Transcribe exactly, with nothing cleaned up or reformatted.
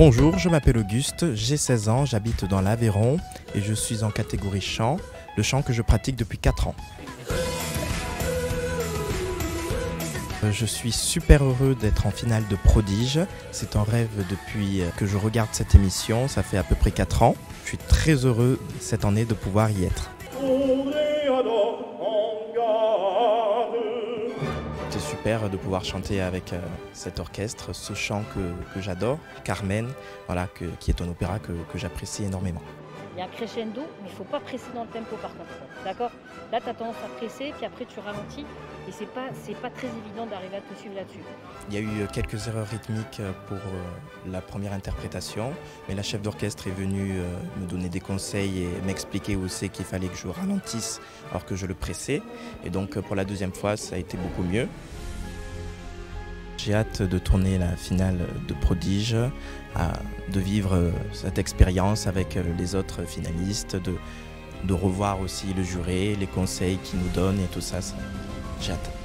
Bonjour, je m'appelle Auguste, j'ai seize ans, j'habite dans l'Aveyron et je suis en catégorie chant, le chant que je pratique depuis quatre ans. Je suis super heureux d'être en finale de Prodiges, c'est un rêve depuis que je regarde cette émission, ça fait à peu près quatre ans. Je suis très heureux cette année de pouvoir y être. C'est super de pouvoir chanter avec cet orchestre, ce chant que, que j'adore, Carmen, voilà, que, qui est un opéra que, que j'apprécie énormément. Il y a un crescendo, mais il ne faut pas presser dans le tempo par contre, d'accord? Là, tu as tendance à presser, puis après tu ralentis, et ce n'est pas, pas très évident d'arriver à te suivre là-dessus. Il y a eu quelques erreurs rythmiques pour la première interprétation, mais la chef d'orchestre est venue me donner des conseils et m'expliquer où c'est qu'il fallait que je ralentisse alors que je le pressais, et donc pour la deuxième fois, ça a été beaucoup mieux. J'ai hâte de tourner la finale de Prodiges, de vivre cette expérience avec les autres finalistes, de, de revoir aussi le juré, les conseils qu'ils nous donnent et tout ça. ça j'ai hâte.